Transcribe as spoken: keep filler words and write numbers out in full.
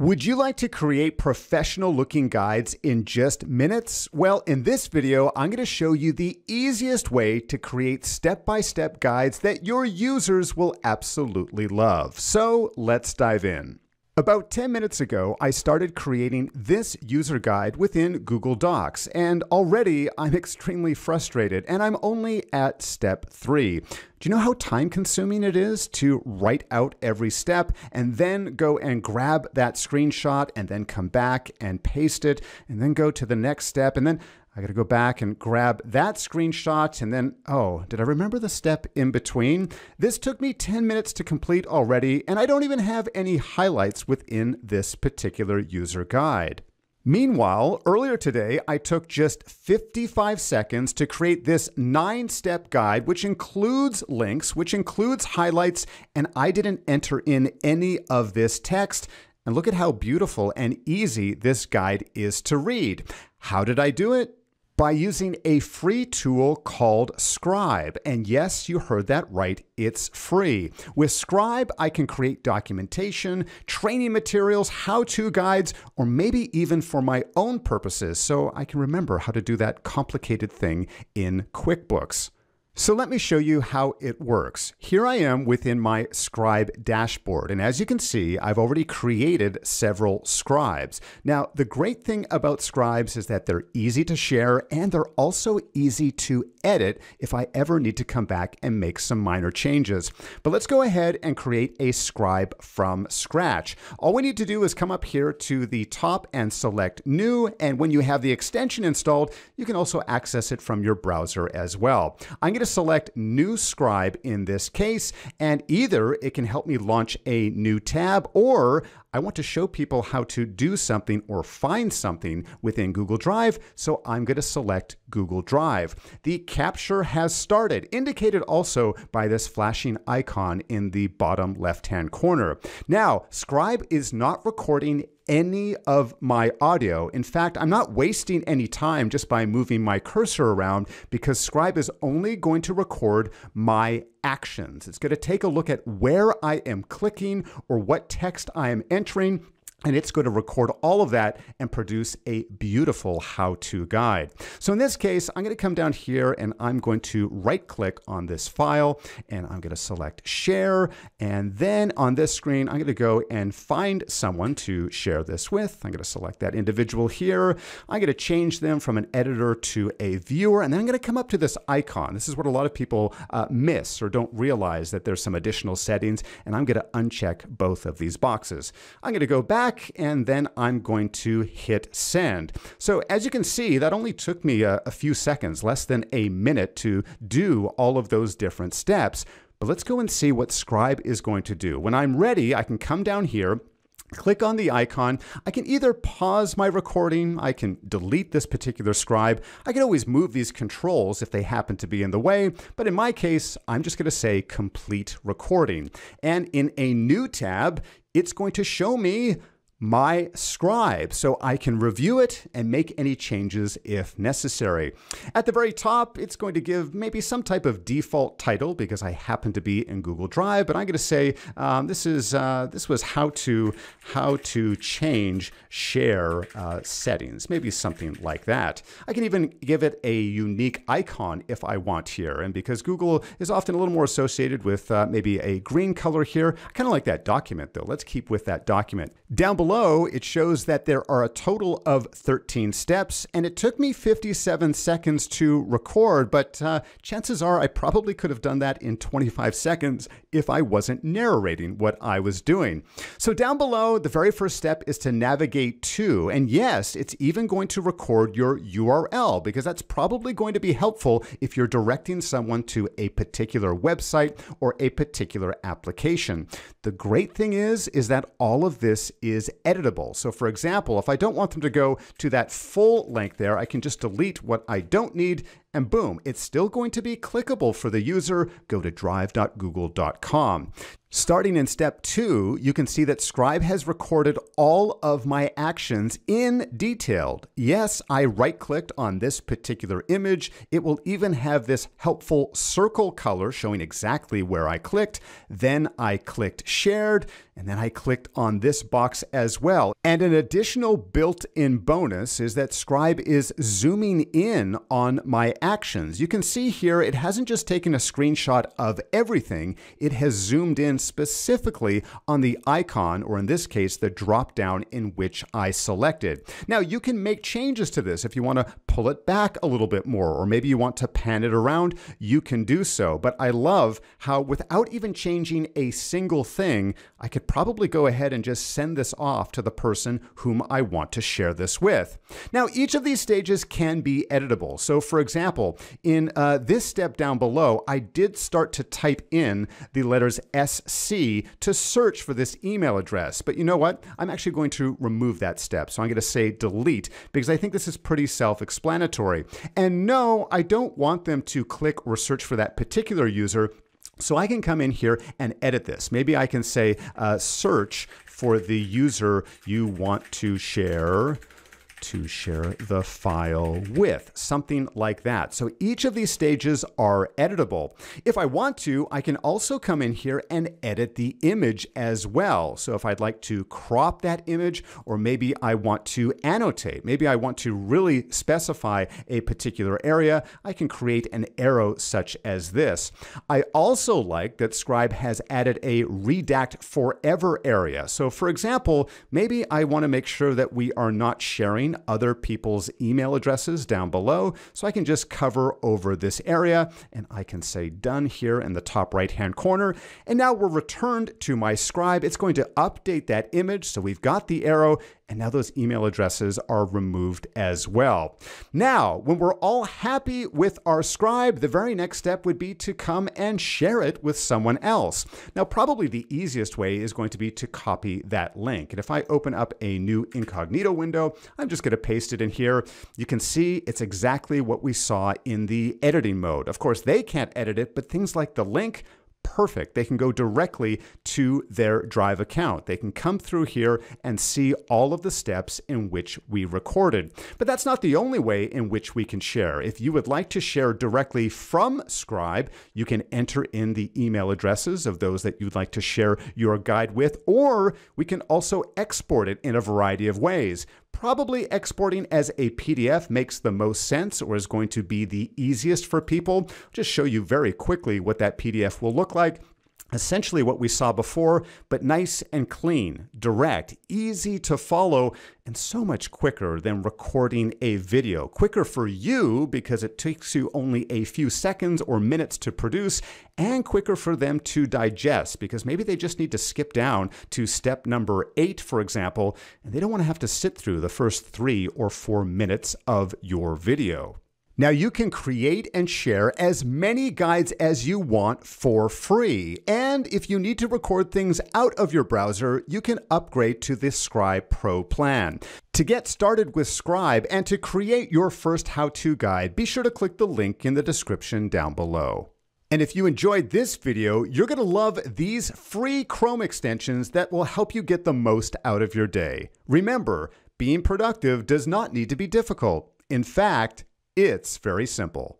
Would you like to create professional looking guides in just minutes? Well, in this video, I'm gonna show you the easiest way to create step-by-step guides that your users will absolutely love. So let's dive in. About ten minutes ago, I started creating this user guide within Google Docs, and already I'm extremely frustrated, and I'm only at step three. Do you know how time-consuming it is to write out every step and then go and grab that screenshot and then come back and paste it and then go to the next step, and then I gotta go back and grab that screenshot and then, oh, did I remember the step in between? This took me ten minutes to complete already, and I don't even have any highlights within this particular user guide. Meanwhile, earlier today, I took just fifty-five seconds to create this nine-step guide, which includes links, which includes highlights, and I didn't enter in any of this text. And look at how beautiful and easy this guide is to read. How did I do it? By using a free tool called Scribe. And yes, you heard that right, it's free. With Scribe, I can create documentation, training materials, how-to guides, or maybe even for my own purposes, so I can remember how to do that complicated thing in QuickBooks. So let me show you how it works. Here I am within my Scribe dashboard, and as you can see, I've already created several scribes. Now, the great thing about scribes is that they're easy to share, and they're also easy to edit if I ever need to come back and make some minor changes. But let's go ahead and create a scribe from scratch. All we need to do is come up here to the top and select New, and when you have the extension installed, you can also access it from your browser as well. I'm going to select New Scribe in this case, and either it can help me launch a new tab, or I want to show people how to do something or find something within Google Drive, so I'm going to select Google Drive. The capture has started, indicated also by this flashing icon in the bottom left-hand corner. Now, Scribe is not recording any of my audio. In fact, I'm not wasting any time just by moving my cursor around, because Scribe is only going to record my actions. It's going to take a look at where I am clicking or what text I am entering, and it's going to record all of that and produce a beautiful how-to guide. So in this case, I'm going to come down here and I'm going to right-click on this file, and I'm going to select Share. And then on this screen, I'm going to go and find someone to share this with. I'm going to select that individual here. I'm going to change them from an editor to a viewer, and then I'm going to come up to this icon. This is what a lot of people uh, miss or don't realize, that there's some additional settings, and I'm going to uncheck both of these boxes. I'm going to go back, and then I'm going to hit send. So as you can see, that only took me a, a few seconds, less than a minute, to do all of those different steps. But let's go and see what Scribe is going to do. When I'm ready, I can come down here, click on the icon. I can either pause my recording, I can delete this particular scribe. I can always move these controls if they happen to be in the way, but in my case, I'm just gonna say complete recording. And in a new tab, it's going to show me my scribe, so I can review it and make any changes if necessary. At the very top, it's going to give maybe some type of default title, because I happen to be in Google Drive, but I'm going to say um, this is uh, this was how to how to change share uh, settings, maybe something like that. I can even give it a unique icon if I want here, and because Google is often a little more associated with uh, maybe a green color here, I kind of like that document though. Let's keep with that document. Down below Below, it shows that there are a total of thirteen steps, and it took me fifty-seven seconds to record, but uh, chances are I probably could have done that in twenty-five seconds if I wasn't narrating what I was doing. So down below, the very first step is to navigate to, and yes, it's even going to record your U R L, because that's probably going to be helpful if you're directing someone to a particular website or a particular application. The great thing is, is that all of this is editable. So for example, if I don't want them to go to that full link there, I can just delete what I don't need and boom, it's still going to be clickable for the user. Go to drive dot google dot com. Starting in step two, you can see that Scribe has recorded all of my actions in detail. Yes, I right-clicked on this particular image. It will even have this helpful circle color showing exactly where I clicked. Then I clicked shared, and then I clicked on this box as well. And an additional built-in bonus is that Scribe is zooming in on my actions. You can see here, it hasn't just taken a screenshot of everything, it has zoomed in specifically on the icon, or in this case, the drop down in which I selected. Now you can make changes to this if you want to pull it back a little bit more, or maybe you want to pan it around, you can do so. But I love how without even changing a single thing, I could probably go ahead and just send this off to the person whom I want to share this with. Now each of these stages can be editable. So for example, in uh, this step down below, I did start to type in the letters S C to search for this email address. But you know what? I'm actually going to remove that step. So I'm going to say delete, because I think this is pretty self-explanatory. And no, I don't want them to click or search for that particular user. So I can come in here and edit this. Maybe I can say uh, search for the user you want to share to share the file with, something like that. So each of these stages are editable. If I want to, I can also come in here and edit the image as well. So if I'd like to crop that image, or maybe I want to annotate, maybe I want to really specify a particular area, I can create an arrow such as this. I also like that Scribe has added a redact forever area. So for example, maybe I want to make sure that we are not sharing other people's email addresses down below. So I can just cover over this area, and I can say done here in the top right hand corner. And now we're returned to my Scribe. It's going to update that image. So we've got the arrow, and now those email addresses are removed as well. Now, when we're all happy with our Scribe, the very next step would be to come and share it with someone else. Now, probably the easiest way is going to be to copy that link. And if I open up a new incognito window, I'm just going to paste it in here. You can see it's exactly what we saw in the editing mode. Of course, they can't edit it, but things like the link, perfect. They can go directly to their Drive account. They can come through here and see all of the steps in which we recorded. But that's not the only way in which we can share. If you would like to share directly from Scribe, you can enter in the email addresses of those that you'd like to share your guide with, or we can also export it in a variety of ways. Probably exporting as a P D F makes the most sense, or is going to be the easiest for people. Just show you very quickly what that P D F will look like. Essentially what we saw before, but nice and clean, direct, easy to follow, and so much quicker than recording a video. Quicker for you because it takes you only a few seconds or minutes to produce, and quicker for them to digest because maybe they just need to skip down to step number eight, for example, and they don't want to have to sit through the first three or four minutes of your video. Now you can create and share as many guides as you want for free. And if you need to record things out of your browser, you can upgrade to the Scribe Pro plan. To get started with Scribe and to create your first how-to guide, be sure to click the link in the description down below. And if you enjoyed this video, you're gonna love these free Chrome extensions that will help you get the most out of your day. Remember, being productive does not need to be difficult. In fact, it's very simple.